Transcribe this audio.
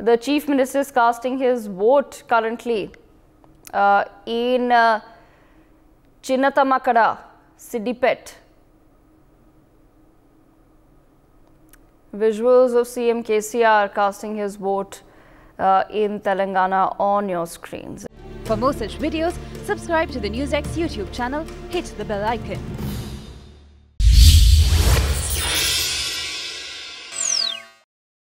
the Chief Minister is casting his vote currently in Chinnatamakada, Siddipet. Visuals of CMKCR casting his vote in Telangana on your screens. For more such videos, subscribe to the NewsX YouTube channel, hit the bell icon.